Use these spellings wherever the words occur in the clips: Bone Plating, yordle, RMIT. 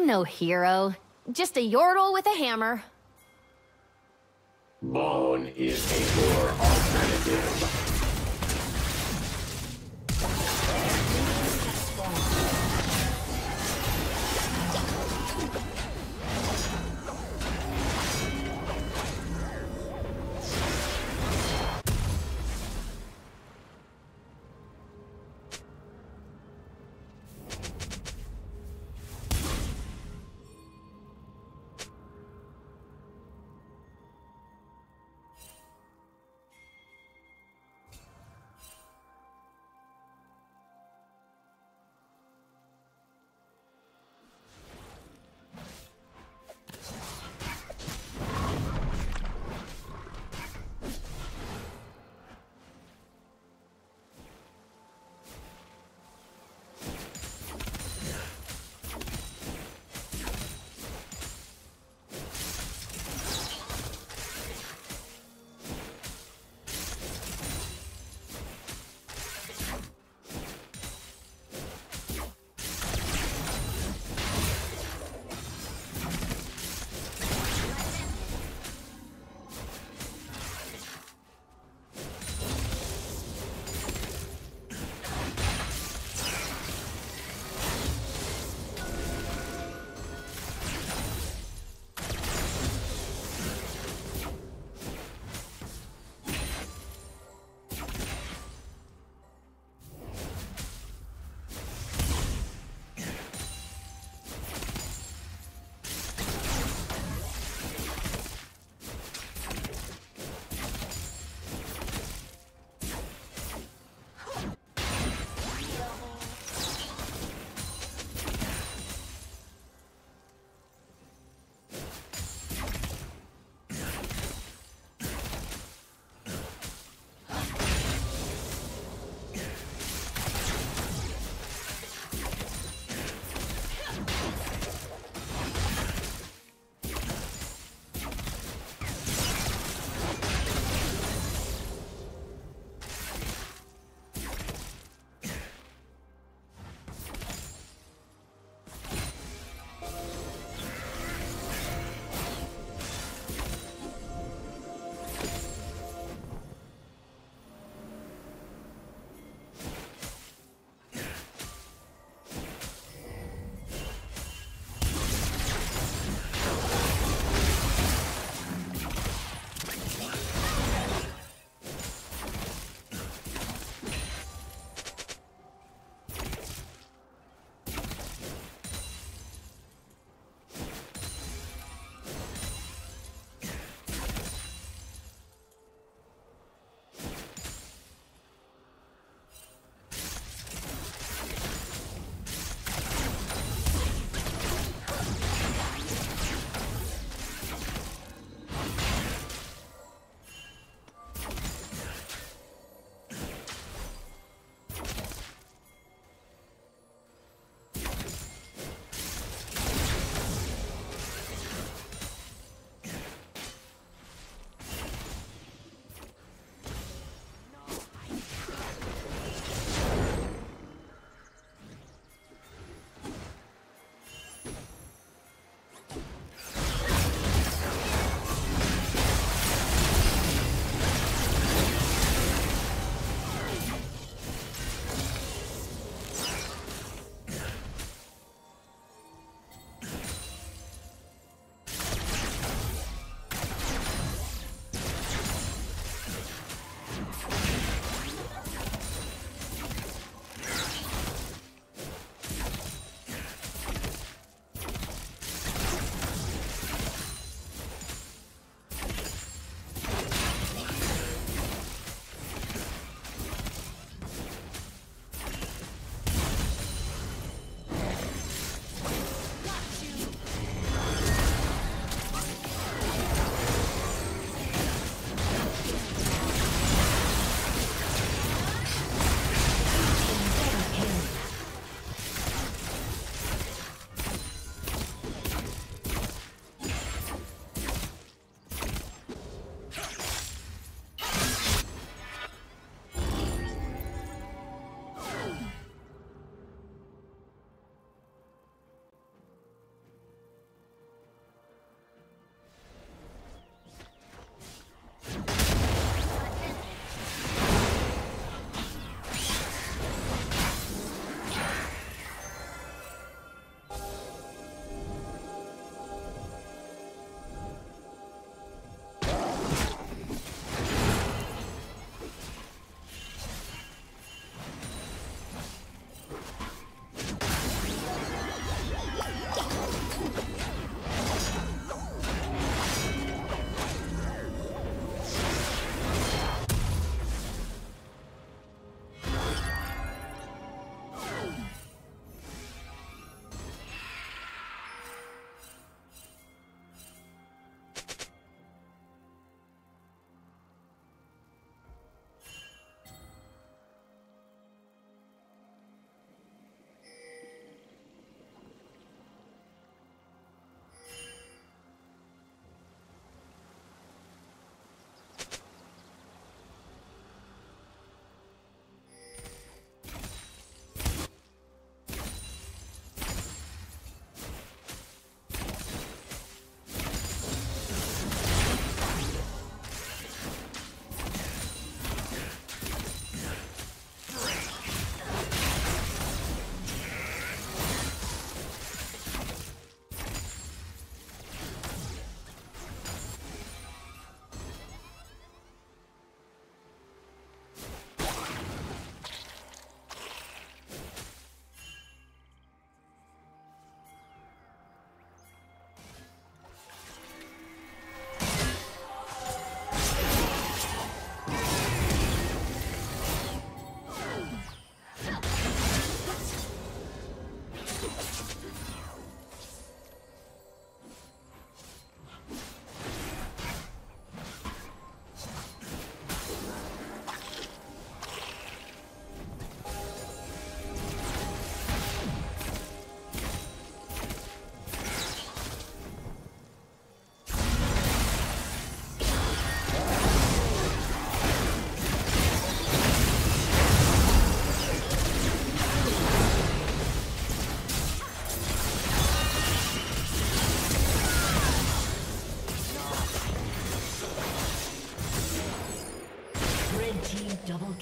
I'm no hero, just a yordle with a hammer. Bone is a poor alternative.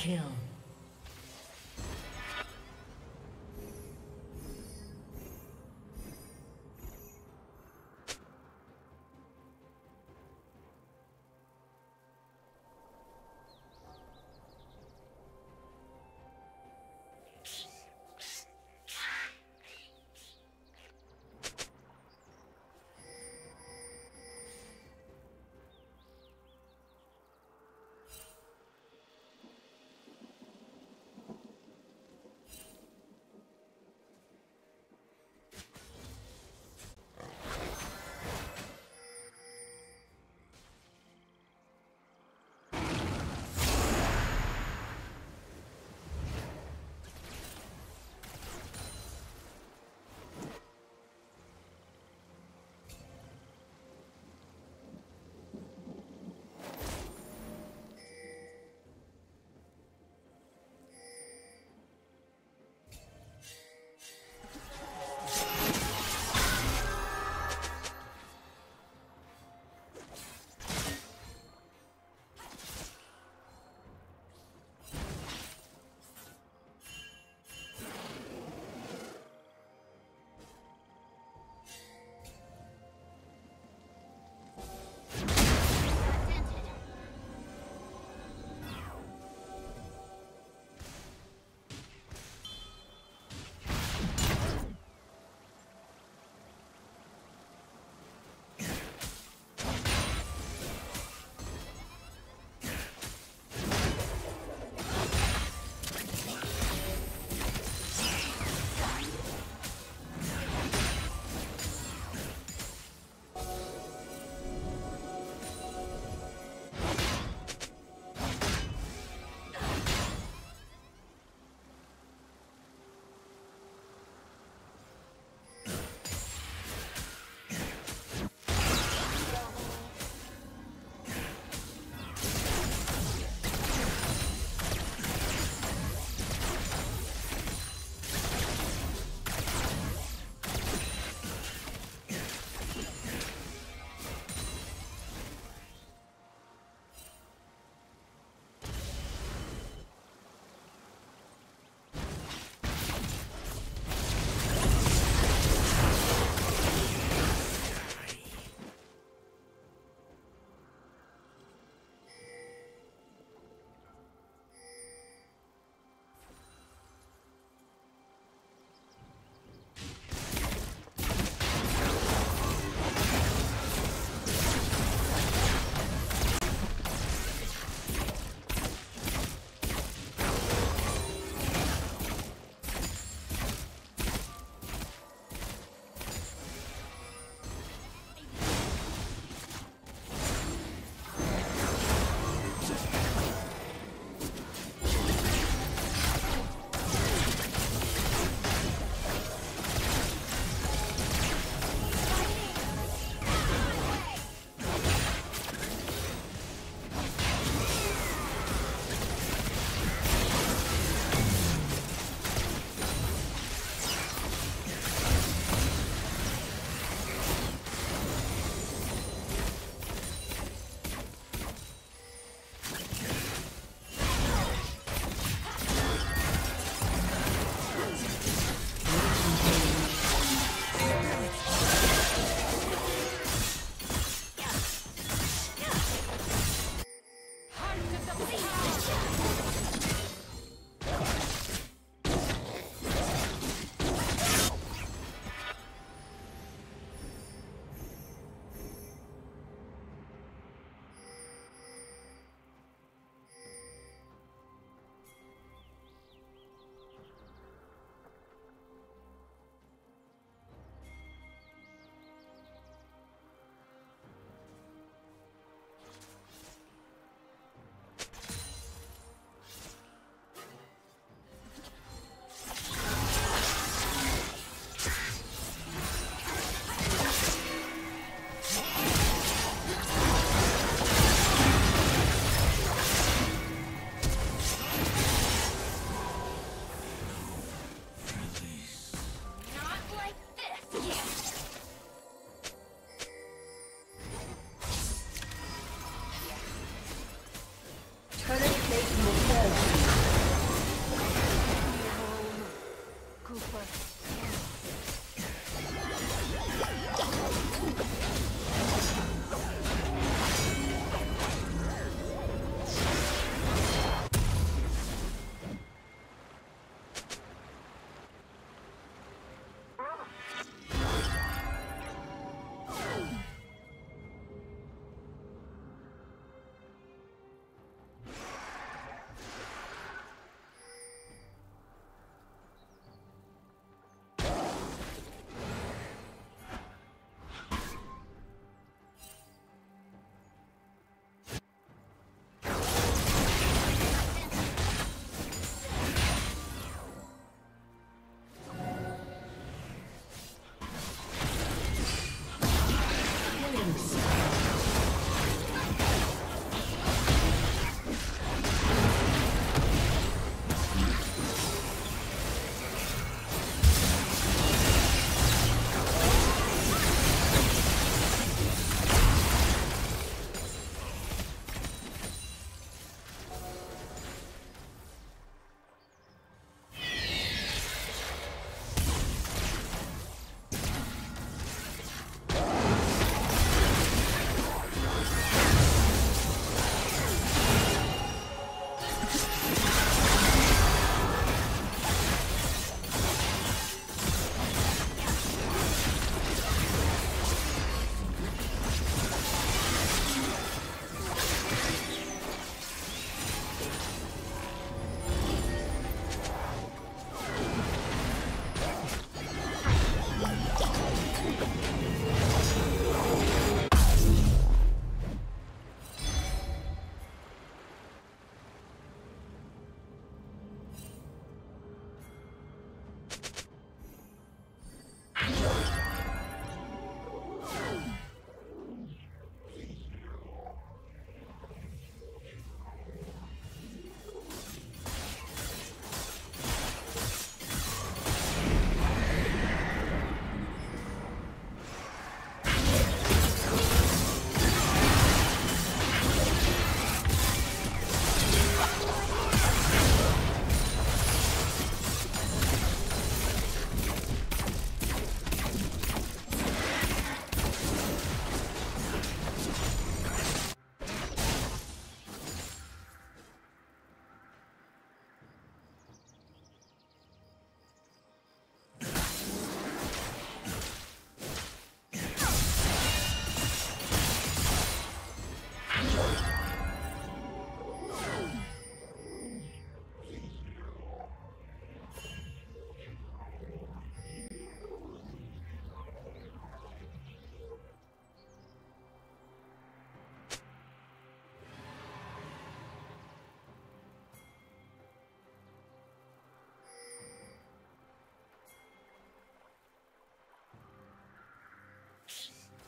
kill.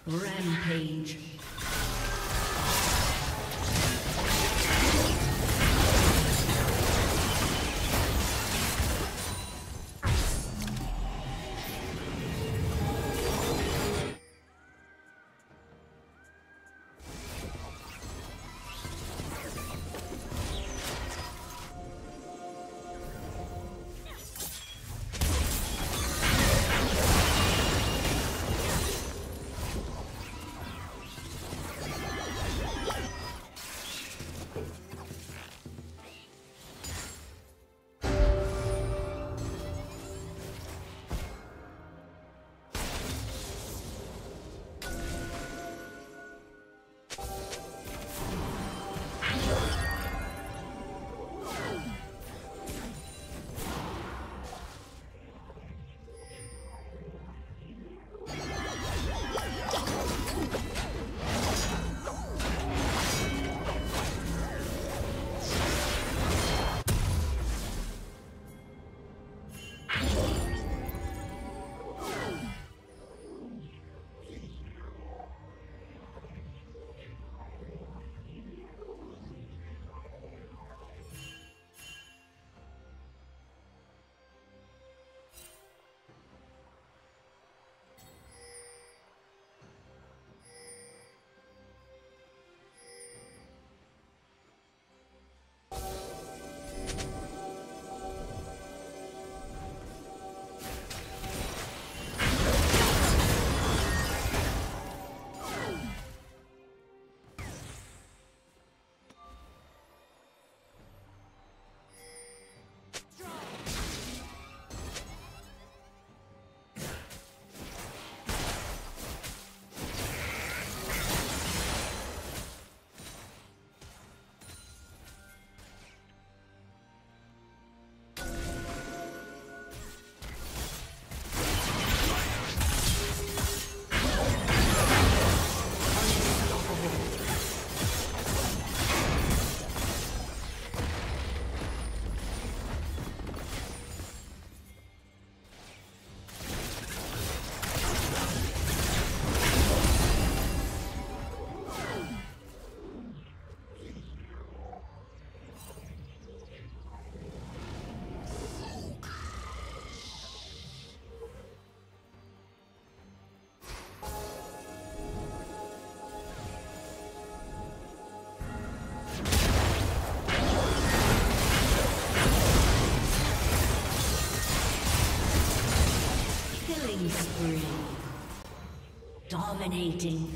Rampage. Dominating.